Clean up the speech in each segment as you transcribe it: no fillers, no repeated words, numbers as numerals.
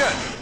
Attention!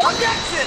Objection!